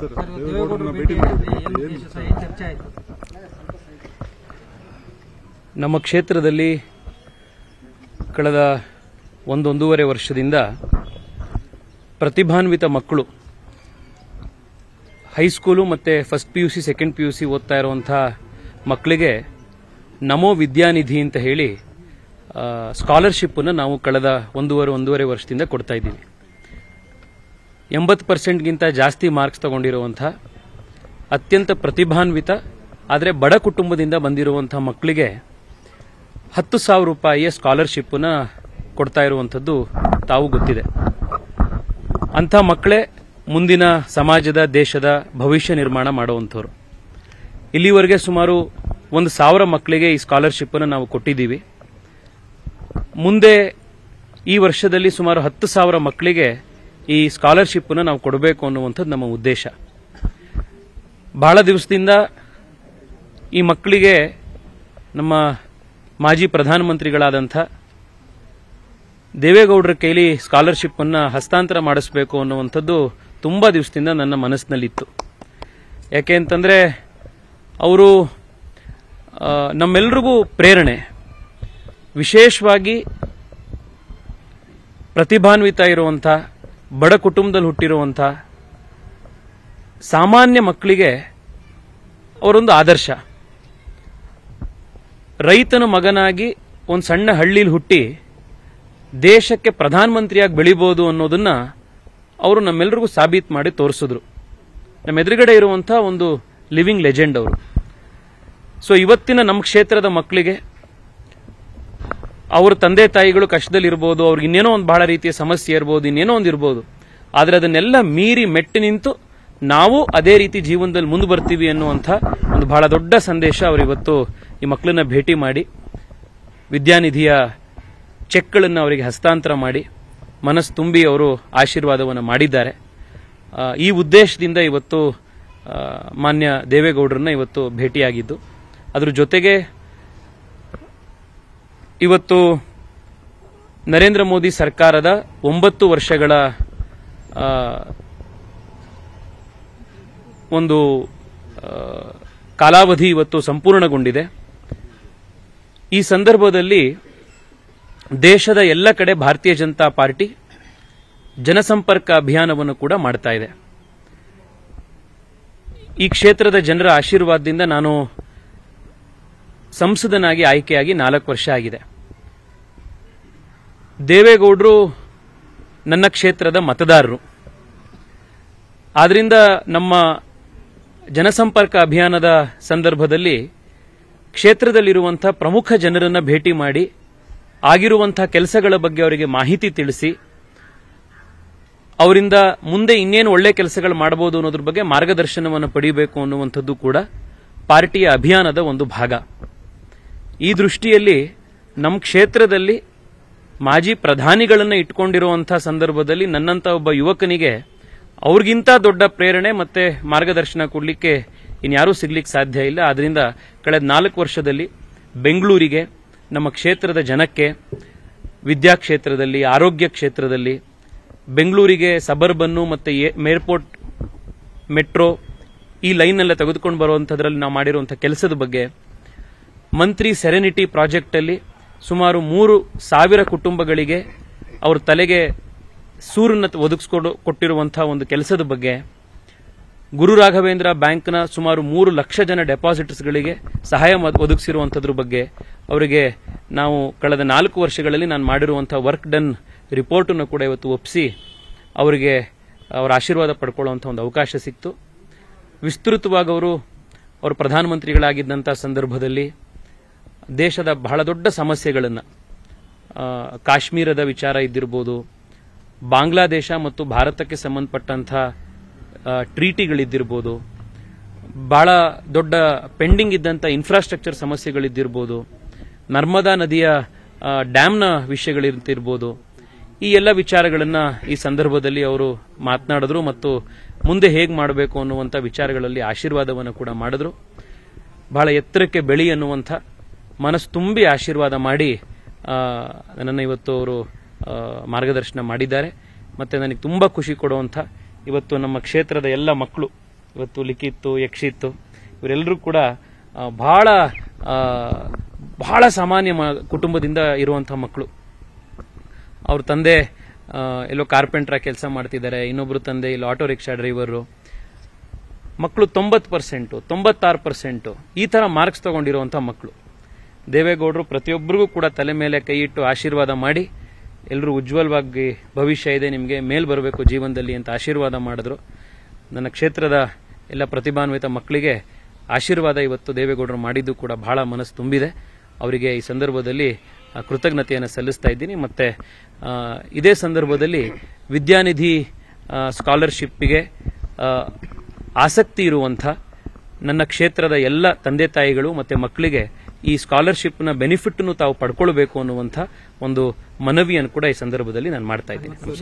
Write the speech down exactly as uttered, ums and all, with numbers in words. Sir ದೇವೇಗೌಡರನ್ನ ಭೇಟಿ ಮಾಡಿದ್ರು ಏನು ಚರ್ಚೆ ಆಯ್ತು? ನಮ್ಮ ಕ್ಷೇತ್ರದಲ್ಲಿ ಕಳೆದ ಒಂದೊಂದೂವರೆ ವರ್ಷದಿಂದ ಪ್ರತಿಭಾನ್ವಿತ ಮಕ್ಕಳು ಹೈಸ್ಕೂಲು ಮತ್ತು ಫಸ್ಟ್ ಪಿಯುಸಿ ಸೆಕೆಂಡ್ ಪಿಯುಸಿ ಓದ್ತಾ ಇರುವಂತ ಮಕ್ಕಳಿಗೆ ನಮೋ ವಿದ್ಯಾನಿಧಿ ಅಂತ ಹೇಳಿ ಸ್ಕಾಲರ್‌ಶಿಪ್ ಅನ್ನು ನಾವು ಕಳೆದ ಒಂದೂವರೆ ಒಂದೂವರೆ ವರ್ಷದಿಂದ ಕೊಡ್ತಾ ಇದ್ದೀವಿ. ಎಂಬತ್ತು ಪರ್ಸೆಂಟ್ ಗಿಂತ ಜಾಸ್ತಿ ಮಾರ್ಕ್ಸ್ ತಗೊಂಡಿರುವಂತ ಅತ್ಯಂತ ಪ್ರತಿಭಾನ್ವಿತ ಆದರೆ ಬಡ ಕುಟುಂಬದಿಂದ ಬಂದಿರುವಂತ ಮಕ್ಕಳಿಗೆ ಹತ್ತು ಸಾವಿರ ರೂಪಾಯಿಯ ಸ್ಕಾಲರ್‌ಶಿಪ್ ಅನ್ನು ಕೊಡ್ತಾ ಇರುವಂತದ್ದು ತಾವು ಗೊತ್ತಿದೆ. ಅಂಥ ಮಕ್ಕಳೇ ಮುಂದಿನ ಸಮಾಜದ ದೇಶದ ಭವಿಷ್ಯ ನಿರ್ಮಾಣ ಮಾಡುವಂತವರು. ಇಲ್ಲಿವರೆಗೆ ಸುಮಾರು ಒಂದು ಸಾವಿರ ಮಕ್ಕಳಿಗೆ ಈ ಸ್ಕಾಲರ್‌ಶಿಪ್ ಅನ್ನು ನಾವು ಕೊಟ್ಟಿದ್ದೀವಿ. ಮುಂದೆ ಈ ವರ್ಷದಲ್ಲಿ ಸುಮಾರು ಹತ್ತು ಸಾವಿರ ಮಕ್ಕಳಿಗೆ ಈ ಸ್ಕಾಲರ್‌ಶಿಪ್ ಅನ್ನು ನಾವು ಕೊಡಬೇಕು ಅನ್ನುವಂಥದ್ದು ನಮ್ಮ ಉದ್ದೇಶ. ಬಹಳ ದಿವಸದಿಂದ ಈ ಮಕ್ಕಳಿಗೆ ನಮ್ಮ ಮಾಜಿ ಪ್ರಧಾನಮಂತ್ರಿಗಳಾದಂಥ ದೇವೇಗೌಡರ ಕೈಲಿ ಸ್ಕಾಲರ್‌ಶಿಪ್ ಅನ್ನು ಹಸ್ತಾಂತರ ಮಾಡಿಸಬೇಕು ಅನ್ನುವಂಥದ್ದು ತುಂಬಾ ದಿವಸದಿಂದ ನನ್ನ ಮನಸ್ಸಿನಲ್ಲಿತ್ತು. ಯಾಕೆ ಅಂತಂದ್ರೆ ಅವರು ನಮ್ಮೆಲ್ಲರಿಗೂ ಪ್ರೇರಣೆ, ವಿಶೇಷವಾಗಿ ಪ್ರತಿಭಾನ್ವಿತ ಇರುವಂತ ಬಡ ಕುಟುಂಬದಲ್ಲಿ ಹುಟ್ಟಿರುವಂತ ಸಾಮಾನ್ಯ ಮಕ್ಕಳಿಗೆ ಅವರೊಂದು ಆದರ್ಶ. ರೈತನ ಮಗನಾಗಿ ಒಂದು ಸಣ್ಣ ಹಳ್ಳಿಲಿ ಹುಟ್ಟಿ ದೇಶಕ್ಕೆ ಪ್ರಧಾನಮಂತ್ರಿಯಾಗಿ ಬೆಳಿಬಹುದು ಅನ್ನೋದನ್ನ ಅವರು ನಮ್ಮೆಲ್ಲರಿಗೂ ಸಾಬೀತು ಮಾಡಿ ತೋರಿಸಿದ್ರು. ನಮ್ಮ ಎದುರುಗಡೆ ಇರುವಂತಹ ಒಂದು ಲಿವಿಂಗ್ ಲೆಜೆಂಡ್ ಅವರು. ಸೊ ಇವತ್ತಿನ ನಮ್ಮ ಕ್ಷೇತ್ರದ ಮಕ್ಕಳಿಗೆ ಅವ್ರ ತಂದೆ ತಾಯಿಗಳು ಕಷ್ಟದಲ್ಲಿರ್ಬೋದು, ಅವ್ರಿಗೆ ಇನ್ನೇನೋ ಒಂದು ಬಹಳ ರೀತಿಯ ಸಮಸ್ಯೆ ಇರ್ಬೋದು, ಇನ್ನೇನೋ ಒಂದು ಇರ್ಬೋದು, ಆದರೆ ಅದನ್ನೆಲ್ಲ ಮೀರಿ ಮೆಟ್ಟಿ ನಿಂತು ನಾವು ಅದೇ ರೀತಿ ಜೀವನದಲ್ಲಿ ಮುಂದೆ ಬರ್ತೀವಿ ಅನ್ನುವಂಥ ಒಂದು ಬಹಳ ದೊಡ್ಡ ಸಂದೇಶ ಅವರಿವತ್ತು ಈ ಮಕ್ಕಳನ್ನ ಭೇಟಿ ಮಾಡಿ ವಿದ್ಯಾನಿಧಿಯ ಚೆಕ್ಗಳನ್ನು ಅವರಿಗೆ ಹಸ್ತಾಂತರ ಮಾಡಿ ಮನಸ್ಸು ತುಂಬಿ ಅವರು ಆಶೀರ್ವಾದವನ್ನು ಮಾಡಿದ್ದಾರೆ. ಈ ಉದ್ದೇಶದಿಂದ ಇವತ್ತು ಮಾನ್ಯ ದೇವೇಗೌಡರನ್ನ ಇವತ್ತು ಭೇಟಿಯಾಗಿದ್ದು, ಅದರ ಜೊತೆಗೆ ಇವತ್ತು ನರೇಂದ್ರ ಮೋದಿ ಸರ್ಕಾರದ ಒಂಬತ್ತು ವರ್ಷಗಳ ಒಂದು ಕಾಲಾವಧಿ ಇವತ್ತು ಸಂಪೂರ್ಣಗೊಂಡಿದೆ. ಈ ಸಂದರ್ಭದಲ್ಲಿ ದೇಶದ ಎಲ್ಲ ಕಡೆ ಭಾರತೀಯ ಜನತಾ ಪಾರ್ಟಿ ಜನಸಂಪರ್ಕ ಅಭಿಯಾನವನ್ನು ಕೂಡ ಮಾಡ್ತಾ ಇದೆ. ಈ ಕ್ಷೇತ್ರದ ಜನರ ಆಶೀರ್ವಾದದಿಂದ ನಾನು ಸಂಸದನಾಗಿ ಆಯ್ಕೆಯಾಗಿ ನಾಲ್ಕು ವರ್ಷ ಆಗಿದೆ. ದೇವೇಗೌಡರು ನನ್ನ ಕ್ಷೇತ್ರದ ಮತದಾರರು. ಆದ್ರಿಂದ ನಮ್ಮ ಜನಸಂಪರ್ಕ ಅಭಿಯಾನದ ಸಂದರ್ಭದಲ್ಲಿ ಕ್ಷೇತ್ರದಲ್ಲಿರುವಂತಹ ಪ್ರಮುಖ ಜನರನ್ನು ಭೇಟಿ ಮಾಡಿ ಆಗಿರುವಂತಹ ಕೆಲಸಗಳ ಬಗ್ಗೆ ಅವರಿಗೆ ಮಾಹಿತಿ ತಿಳಿಸಿ ಅವರಿಂದ ಮುಂದೆ ಇನ್ನೇನು ಒಳ್ಳೆ ಕೆಲಸಗಳು ಮಾಡಬಹುದು ಅನ್ನೋದ್ರ ಬಗ್ಗೆ ಮಾರ್ಗದರ್ಶನವನ್ನು ಪಡೆಯಬೇಕು ಅನ್ನುವಂಥದ್ದು ಕೂಡ ಪಾರ್ಟಿಯ ಅಭಿಯಾನದ ಒಂದು ಭಾಗ. ಈ ದೃಷ್ಟಿಯಲ್ಲಿ ನಮ್ಮ ಕ್ಷೇತ್ರದಲ್ಲಿ ಮಾಜಿ ಪ್ರಧಾನಿಗಳನ್ನು ಇಟ್ಕೊಂಡಿರುವಂತಹ ಸಂದರ್ಭದಲ್ಲಿ ನನ್ನಂತ ಒಬ್ಬ ಯುವಕನಿಗೆ ಅವ್ರಿಗಿಂತ ದೊಡ್ಡ ಪ್ರೇರಣೆ ಮತ್ತೆ ಮಾರ್ಗದರ್ಶನ ಕೊಡಲಿಕ್ಕೆ ಇನ್ಯಾರೂ ಸಿಗ್ಲಿಕ್ಕೆ ಸಾಧ್ಯ ಇಲ್ಲ. ಆದ್ರಿಂದ ಕಳೆದ ನಾಲ್ಕು ವರ್ಷದಲ್ಲಿ ಬೆಂಗಳೂರಿಗೆ, ನಮ್ಮ ಕ್ಷೇತ್ರದ ಜನಕ್ಕೆ, ವಿದ್ಯಾ ಕ್ಷೇತ್ರದಲ್ಲಿ, ಆರೋಗ್ಯ ಕ್ಷೇತ್ರದಲ್ಲಿ, ಬೆಂಗಳೂರಿಗೆ ಸಬರ್ಬನ್ನು ಮತ್ತು ಏರ್ಪೋರ್ಟ್ ಮೆಟ್ರೋ ಈ ಲೈನ್ನೆಲ್ಲ ತೆಗೆದುಕೊಂಡು ಬರುವಂಥದ್ರಲ್ಲಿ ನಾವು ಮಾಡಿರುವಂಥ ಕೆಲಸದ ಬಗ್ಗೆ, ಮಂತ್ರಿ ಸೆರೆನಿಟಿ ಪ್ರಾಜೆಕ್ಟಲ್ಲಿ ಸುಮಾರು ಮೂರು ಸಾವಿರ ಕುಟುಂಬಗಳಿಗೆ ಅವ್ರ ತಲೆಗೆ ಸೂರನ್ನು ಒದಗಿಸ್ಕೊಂಡು ಕೊಟ್ಟಿರುವಂತಹ ಒಂದು ಕೆಲಸದ ಬಗ್ಗೆ, ಗುರು ರಾಘವೇಂದ್ರ ಬ್ಯಾಂಕ್ನ ಸುಮಾರು ಮೂರು ಲಕ್ಷ ಜನ ಡೆಪಾಸಿಟ್ಸ್ಗಳಿಗೆ ಸಹಾಯ ಒದಗಿಸಿರುವಂಥದ್ರ ಬಗ್ಗೆ ಅವರಿಗೆ ನಾವು ಕಳೆದ ನಾಲ್ಕು ವರ್ಷಗಳಲ್ಲಿ ನಾನು ಮಾಡಿರುವಂಥ ವರ್ಕ್ ಡನ್ ರಿಪೋರ್ಟನ್ನು ಕೂಡ ಇವತ್ತು ಒಪ್ಪಿಸಿ ಅವರಿಗೆ ಅವರ ಆಶೀರ್ವಾದ ಪಡ್ಕೊಳ್ಳುವಂಥ ಒಂದು ಅವಕಾಶ ಸಿಕ್ತು. ವಿಸ್ತೃತವಾಗಿ ಅವರು ಅವರು ಪ್ರಧಾನಮಂತ್ರಿಗಳಾಗಿದ್ದಂಥ ಸಂದರ್ಭದಲ್ಲಿ ದೇಶದ ಬಹಳ ದೊಡ್ಡ ಸಮಸ್ಯೆಗಳನ್ನು, ಕಾಶ್ಮೀರದ ವಿಚಾರ ಇದ್ದಿರ್ಬೋದು, ಬಾಂಗ್ಲಾದೇಶ ಮತ್ತು ಭಾರತಕ್ಕೆ ಸಂಬಂಧಪಟ್ಟಂಥ ಟ್ರೀಟಿಗಳಿದ್ದಿರ್ಬೋದು, ಬಹಳ ದೊಡ್ಡ ಪೆಂಡಿಂಗ್ ಇದ್ದಂಥ ಇನ್ಫ್ರಾಸ್ಟ್ರಕ್ಚರ್ ಸಮಸ್ಯೆಗಳಿದ್ದಿರ್ಬೋದು, ನರ್ಮದಾ ನದಿಯ ಡ್ಯಾಮ್ನ ವಿಷಯಗಳಿರ್ತಿರ್ಬೋದು, ಈ ಎಲ್ಲ ವಿಚಾರಗಳನ್ನು ಈ ಸಂದರ್ಭದಲ್ಲಿ ಅವರು ಮಾತನಾಡಿದ್ರು ಮತ್ತು ಮುಂದೆ ಹೇಗೆ ಮಾಡಬೇಕು ಅನ್ನುವಂಥ ವಿಚಾರಗಳಲ್ಲಿ ಆಶೀರ್ವಾದವನ್ನು ಕೂಡ ಮಾಡಿದ್ರು. ಬಹಳ ಎತ್ತರಕ್ಕೆ ಬೆಳಿ ಅನ್ನುವಂಥ ಮನಸ್ಸು ತುಂಬಿ ಆಶೀರ್ವಾದ ಮಾಡಿ ನನ್ನನ್ನು ಇವತ್ತು ಅವರು ಮಾರ್ಗದರ್ಶನ ಮಾಡಿದ್ದಾರೆ. ಮತ್ತು ನನಗೆ ತುಂಬ ಖುಷಿ ಕೊಡುವಂಥ ಇವತ್ತು ನಮ್ಮ ಕ್ಷೇತ್ರದ ಎಲ್ಲ ಮಕ್ಕಳು ಇವತ್ತು ಲಿಖಿತ್ತು ಯಕ್ಷಿತ್ತು ಇವರೆಲ್ಲರೂ ಕೂಡ ಬಹಳ ಬಹಳ ಸಾಮಾನ್ಯ ಕುಟುಂಬದಿಂದ ಇರುವಂತ ಮಕ್ಕಳು. ಅವರ ತಂದೆ ಎಲ್ಲೋ ಕಾರ್ಪೆಂಟರ್ ಕೆಲಸ ಮಾಡ್ತಿದ್ದಾರೆ, ಇನ್ನೊಬ್ಬರು ತಂದೆ ಇಲ್ಲಿ ಆಟೋ ರಿಕ್ಷಾ ಡ್ರೈವರ್. ಮಕ್ಕಳು ತೊಂಬತ್ತು ಪರ್ಸೆಂಟ್ ತೊಂಬತ್ತಾರು ಪರ್ಸೆಂಟ್ ಈ ತರ ಮಾರ್ಕ್ಸ್ ತಗೊಂಡಿರುವಂತ ಮಕ್ಕಳು. ದೇವೇಗೌಡರು ಪ್ರತಿಯೊಬ್ಬರಿಗೂ ಕೂಡ ತಲೆ ಮೇಲೆ ಕೈ ಇಟ್ಟು ಆಶೀರ್ವಾದ ಮಾಡಿ ಎಲ್ಲರೂ ಉಜ್ವಲವಾಗಿ ಭವಿಷ್ಯ ಇದೆ ನಿಮಗೆ, ಮೇಲ್ ಬರಬೇಕು ಜೀವನದಲ್ಲಿ ಅಂತ ಆಶೀರ್ವಾದ ಮಾಡಿದ್ರು. ನನ್ನ ಕ್ಷೇತ್ರದ ಎಲ್ಲ ಪ್ರತಿಭಾನ್ವಿತ ಮಕ್ಕಳಿಗೆ ಆಶೀರ್ವಾದ ಇವತ್ತು ದೇವೇಗೌಡರು ಮಾಡಿದ್ದು ಕೂಡ ಬಹಳ ಮನಸ್ಸು ತುಂಬಿದೆ. ಅವರಿಗೆ ಈ ಸಂದರ್ಭದಲ್ಲಿ ಕೃತಜ್ಞತೆಯನ್ನು ಸಲ್ಲಿಸ್ತಾ ಇದ್ದೀನಿ. ಮತ್ತೆ ಇದೇ ಸಂದರ್ಭದಲ್ಲಿ ವಿದ್ಯಾನಿಧಿ ಸ್ಕಾಲರ್ಶಿಪ್ಗೆ ಆಸಕ್ತಿ ಇರುವಂಥ ನನ್ನ ಕ್ಷೇತ್ರದ ಎಲ್ಲ ತಂದೆ ತಾಯಿಗಳು ಮತ್ತು ಮಕ್ಕಳಿಗೆ ಈ ಸ್ಕಾಲರ್ಶಿಪ್ನ ಬೆನಿಫಿಟ್ ತಾವು ಪಡ್ಕೊಳ್ಬೇಕು ಅನ್ನುವಂಥ ಒಂದು ಮನವಿಯನ್ನು ಕೂಡ ಈ ಸಂದರ್ಭದಲ್ಲಿ ನಾನು ಮಾಡ್ತಾ ಇದ್ದೀನಿ.